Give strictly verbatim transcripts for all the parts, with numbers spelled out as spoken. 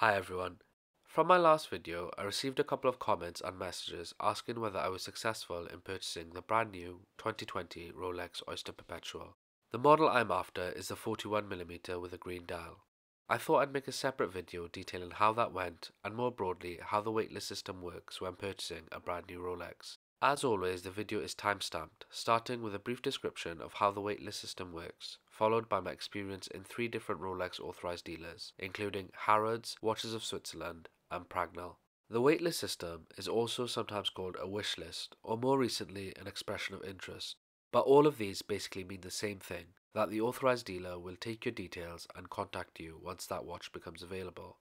Hi everyone. From my last video, I received a couple of comments and messages asking whether I was successful in purchasing the brand new twenty twenty Rolex Oyster Perpetual. The model I'm after is the forty-one millimeter with a green dial. I thought I'd make a separate video detailing how that went and more broadly how the waitlist system works when purchasing a brand new Rolex. As always, the video is timestamped, starting with a brief description of how the waitlist system works, followed by my experience in three different Rolex authorized dealers, including Harrods, Watches of Switzerland, and Pragnell. The waitlist system is also sometimes called a wish list, or more recently, an expression of interest. But all of these basically mean the same thing, that the authorized dealer will take your details and contact you once that watch becomes available.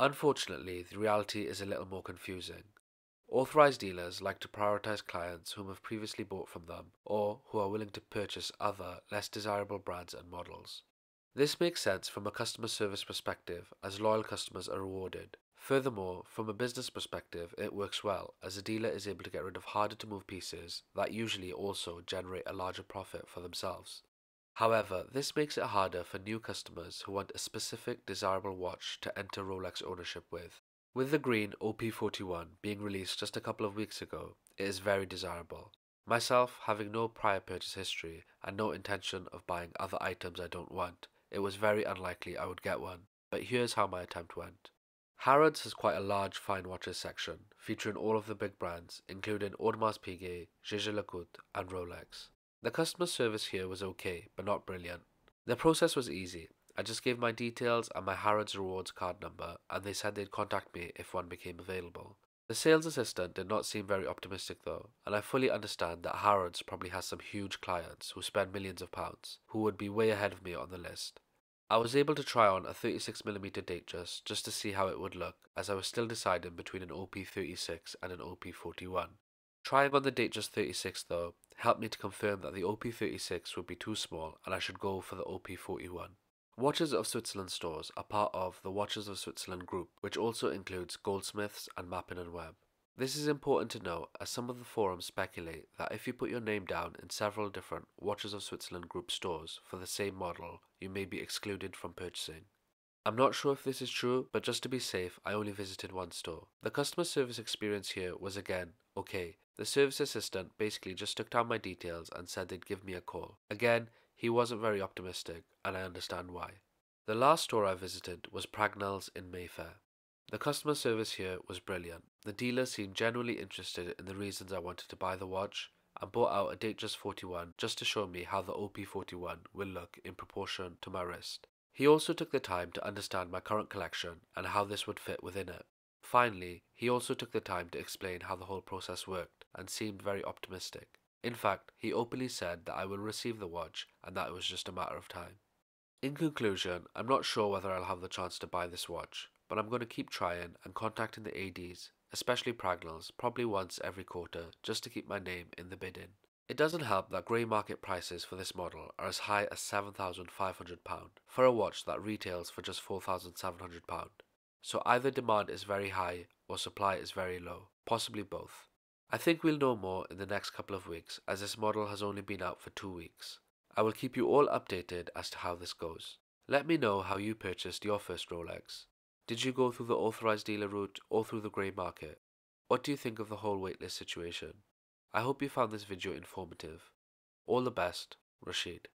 Unfortunately, the reality is a little more confusing. Authorized dealers like to prioritize clients whom have previously bought from them or who are willing to purchase other, less desirable brands and models. This makes sense from a customer service perspective, as loyal customers are rewarded. Furthermore, from a business perspective, it works well as a dealer is able to get rid of harder to move pieces that usually also generate a larger profit for themselves. However, this makes it harder for new customers who want a specific desirable watch to enter Rolex ownership with. With the green O P forty-one being released just a couple of weeks ago, it is very desirable. Myself, having no prior purchase history and no intention of buying other items I don't want, it was very unlikely I would get one, but here's how my attempt went. Harrods has quite a large fine watches section, featuring all of the big brands, including Audemars Piguet, Jaeger-LeCoultre and Rolex. The customer service here was okay, but not brilliant. The process was easy. I just gave my details and my Harrods Rewards card number, and they said they'd contact me if one became available. The sales assistant did not seem very optimistic though, and I fully understand that Harrods probably has some huge clients who spend millions of pounds, who would be way ahead of me on the list. I was able to try on a thirty-six millimeter Datejust just to see how it would look, as I was still deciding between an O P thirty-six and an O P forty-one. Trying on the Datejust thirty-six though helped me to confirm that the O P thirty-six would be too small and I should go for the O P forty-one. Watches of Switzerland stores are part of the Watches of Switzerland group, which also includes Goldsmiths and Mappin and Webb. This is important to know as some of the forums speculate that if you put your name down in several different Watches of Switzerland group stores for the same model, you may be excluded from purchasing. I'm not sure if this is true, but just to be safe, I only visited one store. The customer service experience here was again okay. The service assistant basically just took down my details and said they'd give me a call. Again, he wasn't very optimistic, and I understand why. The last store I visited was Pragnell's in Mayfair. The customer service here was brilliant. The dealer seemed genuinely interested in the reasons I wanted to buy the watch, and bought out a Datejust forty-one just to show me how the O P forty-one will look in proportion to my wrist. He also took the time to understand my current collection and how this would fit within it. Finally, he also took the time to explain how the whole process worked, and seemed very optimistic. In fact, he openly said that I will receive the watch and that it was just a matter of time. In conclusion, I'm not sure whether I'll have the chance to buy this watch, but I'm going to keep trying and contacting the A Ds, especially Pragnell's, probably once every quarter just to keep my name in the bidding. It doesn't help that grey market prices for this model are as high as seven thousand five hundred pounds for a watch that retails for just four thousand seven hundred pounds. So either demand is very high or supply is very low, possibly both. I think we'll know more in the next couple of weeks as this model has only been out for two weeks. I will keep you all updated as to how this goes. Let me know how you purchased your first Rolex. Did you go through the authorized dealer route or through the grey market? What do you think of the whole waitlist situation? I hope you found this video informative. All the best, Rashid.